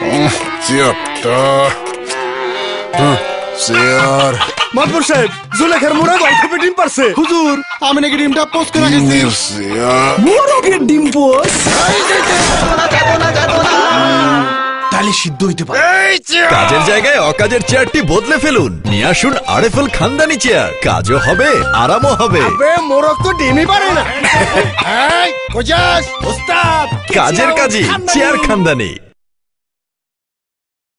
बदले फेलুন নিয়ে আসুন আরএফএল খানদানি চেয়ার কাজও হবে আরামও হবে মোরগ তো ডিমই পারে না কাজের কাজই চেয়ার খানদানি।